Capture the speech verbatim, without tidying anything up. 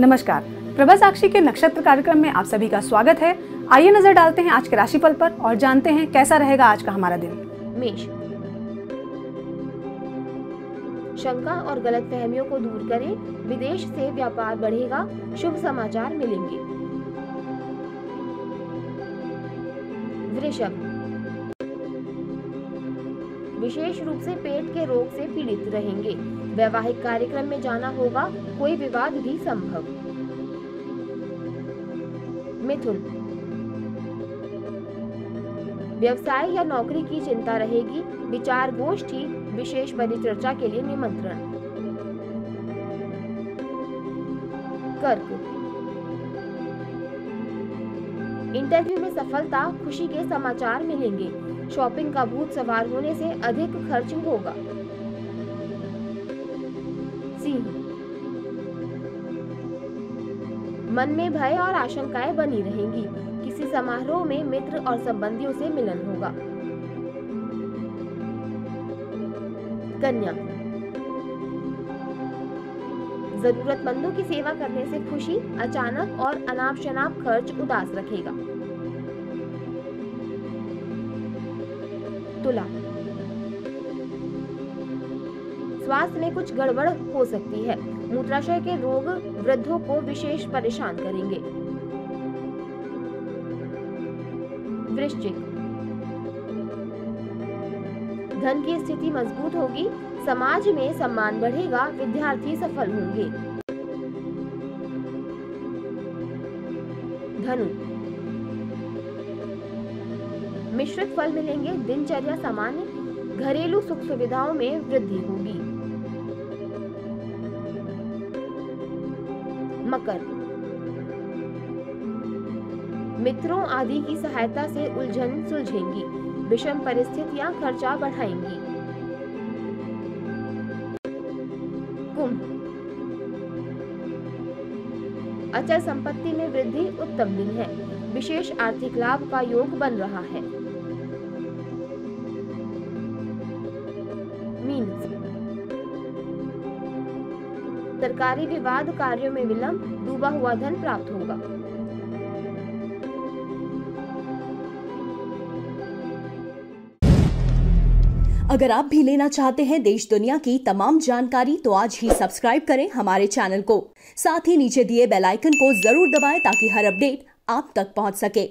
नमस्कार, प्रभासाक्षी के नक्षत्र कार्यक्रम में आप सभी का स्वागत है। आइए नजर डालते हैं आज के राशिफल पर और जानते हैं कैसा रहेगा आज का हमारा दिन। मेष। शंका और गलत फहमियों को दूर करें। विदेश से व्यापार बढ़ेगा, शुभ समाचार मिलेंगे। वृषभ। विशेष रूप से पेट के रोग से पीड़ित रहेंगे। वैवाहिक कार्यक्रम में जाना होगा, कोई विवाद भी संभव। मिथुन। व्यवसाय या नौकरी की चिंता रहेगी। विचार गोष्ठी विशेष परिचर्चा के लिए निमंत्रण। कर्क। इंटरव्यू में सफलता, खुशी के समाचार मिलेंगे। शॉपिंग का भूत सवार होने से अधिक खर्च होगा। सिंह। मन में भय और आशंकाएं बनी रहेंगी। किसी समारोह में मित्र और संबंधियों से मिलन होगा। कन्या। जरूरतमंदों की सेवा करने से खुशी। अचानक और अनाप शनाप खर्च उदास रखेगा। तुला। स्वास्थ्य में कुछ गड़बड़ हो सकती है। मूत्राशय के रोग वृद्धों को विशेष परेशान करेंगे। वृश्चिक। धन की स्थिति मजबूत होगी। समाज में सम्मान बढ़ेगा। विद्यार्थी सफल होंगे। धनु। मिश्रित फल मिलेंगे। दिनचर्या सामान्य। घरेलू सुख सुविधाओं में वृद्धि होगी। मकर। मित्रों आदि की सहायता से उलझन सुलझेंगी। विषम परिस्थितियां खर्चा बढ़ाएंगी। कुंभ। अचल संपत्ति में वृद्धि उत्तम दिन है। विशेष आर्थिक लाभ का योग बन रहा है। सरकारी विवाद कार्यों में विलंब। डूबा हुआ धन प्राप्त होगा। अगर आप भी लेना चाहते हैं देश दुनिया की तमाम जानकारी तो आज ही सब्सक्राइब करें हमारे चैनल को। साथ ही नीचे दिए बेल आइकन को जरूर दबाएं ताकि हर अपडेट आप तक पहुंच सके।